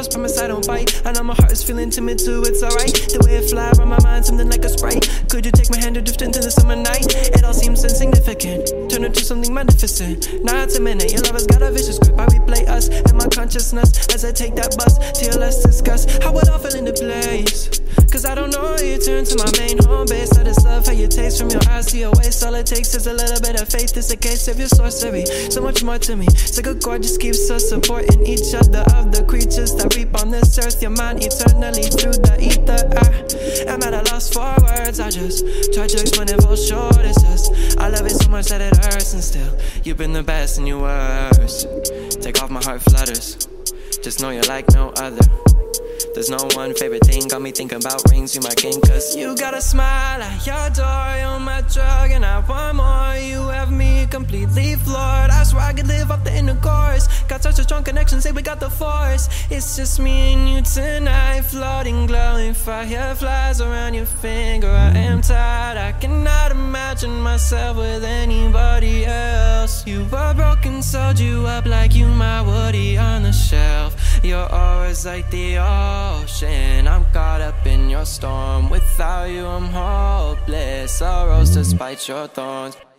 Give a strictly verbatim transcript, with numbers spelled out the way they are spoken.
girls by my side on bite. I know my heart is feeling timid too, it's alright. The way it fly around my mind, something like a sprite. Could you take my hand to drift into the summer night? It all seems insignificant, turn into something magnificent. Now it's a minute, your love has got a vicious grip. I replay us in my consciousness as I take that bus to your less discuss. How it all fell into place, cause I don't know how you turn to my main home base. I just love how you taste from your eyes to your waist. All it takes is a little bit of faith, it's a case of your sorcery. So much more to me, so good God just keeps us supporting each other. Of the creatures that reap on this earth, your mind eternally through the ether. I am at a loss for words, I just try to explain it for short. It's just, I love it so much that it hurts. And still, you've been the best and your worst. Take off my heart flutters, just know you're like no other. There's no one favorite thing, got me thinking about rings, you my king. Cause you got a smile at your door, you're my drug and I want more. You have me completely floored, I swear I could live off the inner course. Got such a strong connection, say we got the force. It's just me and you tonight, floating, glowing fireflies around your finger. I am tired, I cannot imagine myself with anybody else. You were broken, sold you up like you my Woody on the shelf. Your aura's like the ocean, I'm caught up in your storm. Without you I'm hopeless, I rose despite your thorns.